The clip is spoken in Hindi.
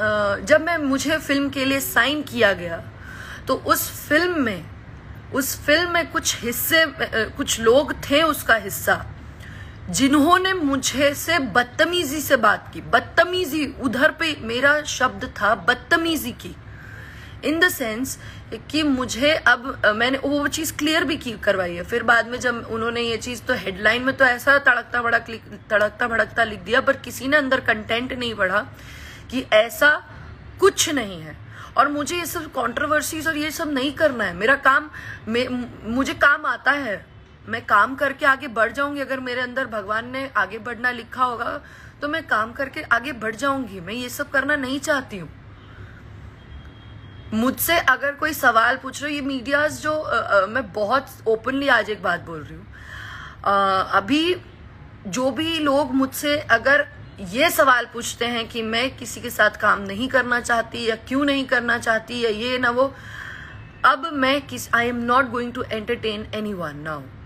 जब मैं मुझे फिल्म के लिए साइन किया गया तो उस फिल्म में कुछ लोग थे उसका हिस्सा जिन्होंने मुझे से बदतमीजी से बात की। बदतमीजी, उधर पे मेरा शब्द था बदतमीजी की, इन द सेंस कि मुझे अब मैंने वो चीज़ क्लियर भी की करवाई है। फिर बाद में जब उन्होंने ये चीज़ तो हेडलाइन में तो ऐसा तड़कता भड़कता लिख दिया, पर किसी ने अंदर कंटेंट नहीं पढ़ा कि ऐसा कुछ नहीं है। और मुझे ये सब कंट्रोवर्सीज और ये सब नहीं करना है। मेरा काम, मुझे काम आता है, मैं काम करके आगे बढ़ जाऊंगी। अगर मेरे अंदर भगवान ने आगे बढ़ना लिखा होगा तो मैं काम करके आगे बढ़ जाऊंगी। मैं ये सब करना नहीं चाहती हूँ। मुझसे अगर कोई सवाल पूछ रहे, ये मीडियाज जो मैं बहुत ओपनली आज एक बात बोल रही हूँ, अभी जो भी लोग मुझसे अगर ये सवाल पूछते हैं कि मैं किसी के साथ काम नहीं करना चाहती या क्यों नहीं करना चाहती या ये ना वो, अब मैं I am not going to entertain anyone now.